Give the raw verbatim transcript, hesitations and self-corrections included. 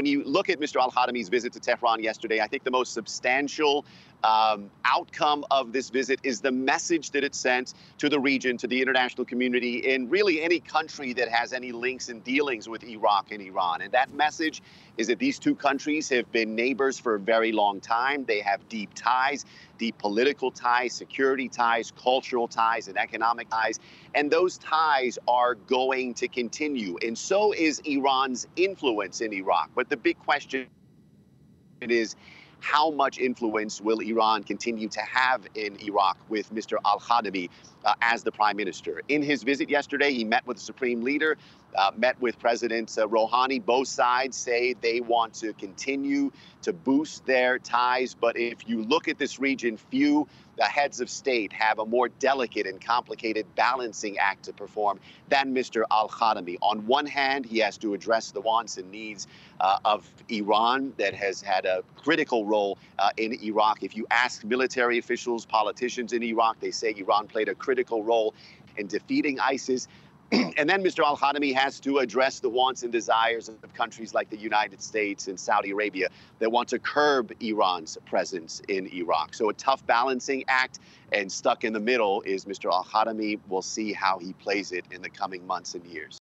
when you look at Mister al-Kadhimi's visit to Tehran yesterday, I think the most substantial um, outcome of this visit is the message that it sent to the region, to the international community, and really any country that has any links and dealings with Iraq and Iran. And that message is that these two countries have been neighbors for a very long time. They have deep ties, deep political ties, security ties, cultural ties, and economic ties. And those ties are going to continue. And so is Iran's influence in Iraq. But the big question is, how much influence will Iran continue to have in Iraq with Mister al-Kadhimi uh, as the prime minister? In his visit yesterday, he met with the supreme leader, uh, met with President uh, Rouhani. Both sides say they want to continue to boost their ties. But if you look at this region, few the heads of state have a more delicate and complicated balancing act to perform than Mister al-Kadhimi. On one hand, he has to address the wants and needs uh, of Iran that has had a critical role uh, in Iraq. If you ask military officials, politicians in Iraq, they say Iran played a critical role in defeating ISIS. And then Mister al-Kadhimi has to address the wants and desires of countries like the United States and Saudi Arabia that want to curb Iran's presence in Iraq. So a tough balancing act, and stuck in the middle is Mister al-Kadhimi. We'll see how he plays it in the coming months and years.